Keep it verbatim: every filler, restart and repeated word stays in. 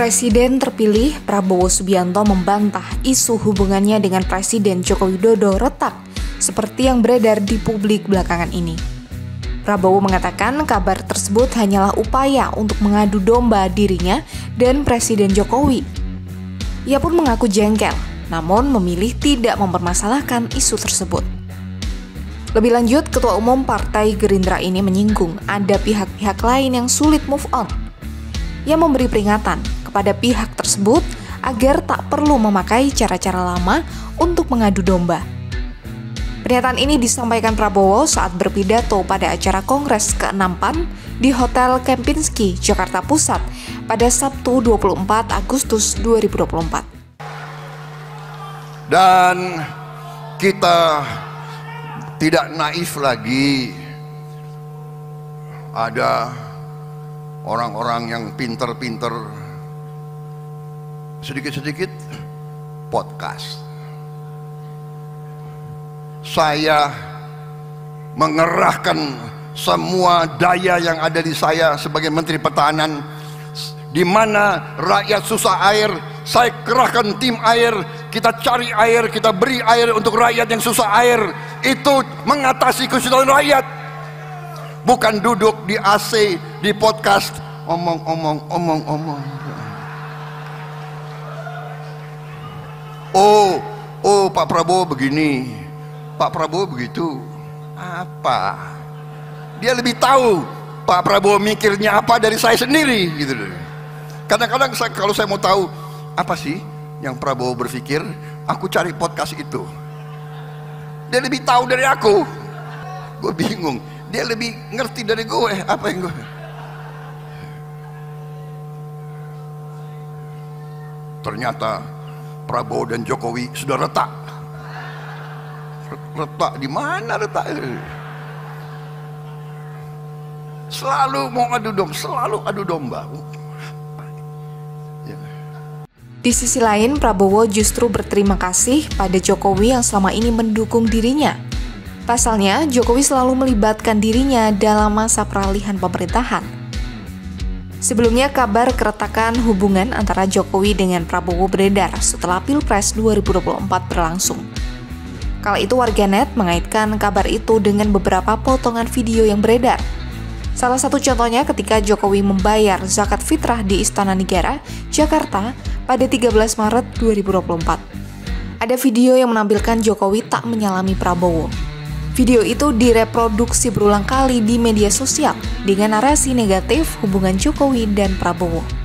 Presiden terpilih Prabowo Subianto membantah isu hubungannya dengan Presiden Joko Widodo retak seperti yang beredar di publik belakangan ini. Prabowo mengatakan kabar tersebut hanyalah upaya untuk mengadu domba dirinya dan Presiden Jokowi. Ia pun mengaku jengkel, namun memilih tidak mempermasalahkan isu tersebut. Lebih lanjut, Ketua Umum Partai Gerindra ini menyinggung ada pihak-pihak lain yang sulit move on. Ia memberi peringatan kepada pihak tersebut agar tak perlu memakai cara-cara lama untuk mengadu domba. Pernyataan ini disampaikan Prabowo saat berpidato pada acara Kongres ke enam P A N di Hotel Kempinski, Jakarta Pusat pada Sabtu dua puluh empat Agustus dua ribu dua puluh empat. Dan kita tidak naif lagi, ada orang-orang yang pinter-pinter sedikit-sedikit podcast. Saya mengerahkan semua daya yang ada di saya sebagai Menteri Pertahanan, di mana rakyat susah air, saya kerahkan tim air, kita cari air, kita beri air untuk rakyat yang susah air. Itu mengatasi kesulitan rakyat, bukan duduk di A C, di podcast, omong-omong, omong-omong. Oh, oh Pak Prabowo begini, Pak Prabowo begitu. Apa? Dia lebih tahu Pak Prabowo mikirnya apa dari saya sendiri, gitu. Kadang-kadang saya, kalau saya mau tahu apa sih yang Prabowo berpikir, aku cari podcast itu. Dia lebih tahu dari aku. Gue bingung. Dia lebih ngerti dari gue apa yang gue. Ternyata Prabowo dan Jokowi sudah retak. Retak di mana retak? Selalu mau adu domba, selalu adu domba. Ya. Di sisi lain, Prabowo justru berterima kasih pada Jokowi yang selama ini mendukung dirinya. Pasalnya, Jokowi selalu melibatkan dirinya dalam masa peralihan pemerintahan. Sebelumnya, kabar keretakan hubungan antara Jokowi dengan Prabowo beredar setelah Pilpres dua ribu dua puluh empat berlangsung. Kala itu warganet mengaitkan kabar itu dengan beberapa potongan video yang beredar. Salah satu contohnya ketika Jokowi membayar zakat fitrah di Istana Negara, Jakarta pada tiga belas Maret dua ribu dua puluh empat. Ada video yang menampilkan Jokowi tak menyalami Prabowo. Video itu direproduksi berulang kali di media sosial dengan narasi negatif hubungan Jokowi dan Prabowo.